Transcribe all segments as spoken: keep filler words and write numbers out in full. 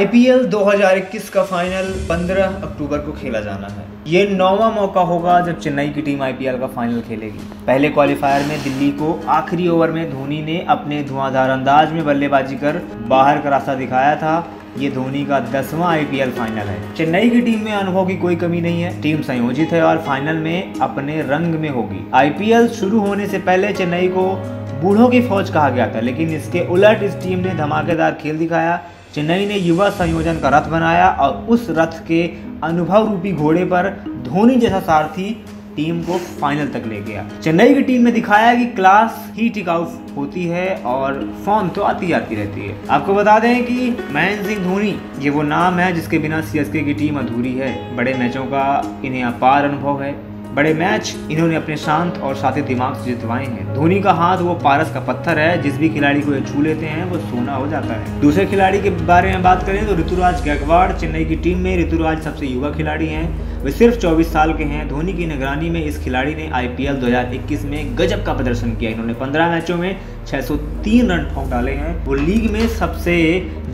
आई P L दो हज़ार इक्कीस का फाइनल पंद्रह अक्टूबर को खेला जाना है। ये नौवां मौका होगा जब चेन्नई की टीम आई पी एल का फाइनल खेलेगी। पहले क्वालिफायर में दिल्ली को आखिरी ओवर में धोनी ने अपने धुआंधार अंदाज में बल्लेबाजी कर बाहर का रास्ता दिखाया था। ये धोनी का दसवां आई पी एल फाइनल है। चेन्नई की टीम में अनुभव की कोई कमी नहीं है, टीम संयोजित है और फाइनल में अपने रंग में होगी। आई पी एल शुरू होने से पहले चेन्नई को बूढ़ों की फौज कहा गया था, लेकिन इसके उलट इस टीम ने धमाकेदार खेल दिखाया। चेन्नई ने युवा संयोजन का रथ बनाया और उस रथ के अनुभव रूपी घोड़े पर धोनी जैसा सारथी टीम को फाइनल तक ले गया। चेन्नई की टीम ने दिखाया कि क्लास ही टिकाऊ होती है और फॉर्म तो आती जाती रहती है। आपको बता दें कि महेंद्र सिंह धोनी ये वो नाम है जिसके बिना सी एस के की टीम अधूरी है। बड़े मैचों का इन्हें अपार अनुभव है। बड़े मैच इन्होंने अपने शांत और साथी दिमाग से जितवाए हैं। धोनी का हाथ वो पारस का पत्थर है, जिस भी खिलाड़ी को ये छू लेते हैं वो सोना हो जाता है। दूसरे खिलाड़ी के बारे में बात करें तो ऋतुराज गायकवाड़। चेन्नई की टीम में ऋतुराज सबसे युवा खिलाड़ी हैं, वे सिर्फ चौबीस साल के हैं। धोनी की निगरानी में इस खिलाड़ी ने आई पी एल दो हज़ार इक्कीस में गजब का प्रदर्शन किया। इन्होंने पंद्रह मैचों में छह सौ तीन रन ठोक डाले हैं। वो लीग में सबसे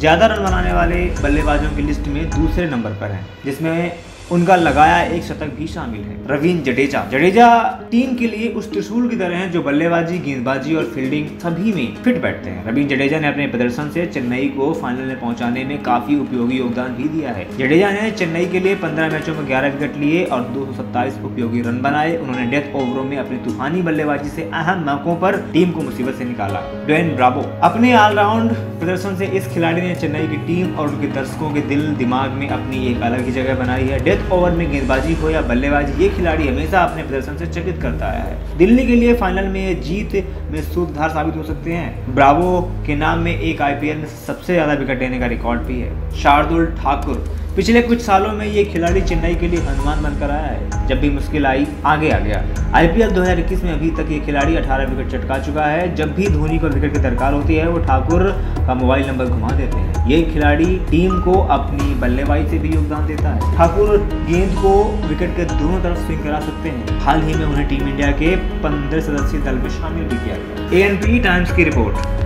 ज्यादा रन बनाने वाले बल्लेबाजों की लिस्ट में दूसरे नंबर पर हैं, जिसमें उनका लगाया एक शतक भी शामिल है। रवीन जडेजा जडेजा टीम के लिए उस त्रिशूल की तरह हैं जो बल्लेबाजी, गेंदबाजी और फील्डिंग सभी में फिट बैठते हैं। रवीन जडेजा ने अपने प्रदर्शन से चेन्नई को फाइनल में पहुंचाने में काफी उपयोगी योगदान भी दिया है। जडेजा ने चेन्नई के लिए पंद्रह मैचों में ग्यारह विकेट लिए और दो सौ सत्ताईस उपयोगी रन बनाए। उन्होंने डेथ ओवरों में अपनी तूफानी बल्लेबाजी से अहम मौकों पर टीम को मुसीबत से निकाला। ड्वेन ब्रावो अपने ऑलराउंड प्रदर्शन से इस खिलाड़ी ने चेन्नई की टीम और उनके दर्शकों के दिल दिमाग में अपनी एक अलग ही जगह बनाई है। ओवर में गेंदबाजी हो या बल्लेबाजी, ये खिलाड़ी हमेशा अपने प्रदर्शन से चकित करता है। दिल्ली के लिए फाइनल में जीत में सूत्रधार साबित हो सकते हैं। ब्रावो के नाम में एक आई पी एल में सबसे ज्यादा विकेट लेने का रिकॉर्ड भी है। शार्दुल ठाकुर पिछले कुछ सालों में ये खिलाड़ी चेन्नई के लिए हनुमान बनकर आया है। जब भी मुश्किल आई आगे आ गया। आई पी एल दो हज़ार इक्कीस में अभी तक ये खिलाड़ी अठारह विकेट चटका चुका है। जब भी धोनी को विकेट की दरकार होती है वो ठाकुर का मोबाइल नंबर घुमा देते हैं। ये खिलाड़ी टीम को अपनी बल्लेबाजी से भी योगदान देता है। ठाकुर गेंद को विकेट के दोनों तरफ स्विंग करा सकते हैं। हाल ही में उन्हें टीम इंडिया के पंद्रह सदस्यीय दल में शामिल भी किया गया। ए एन पी टाइम्स की रिपोर्ट।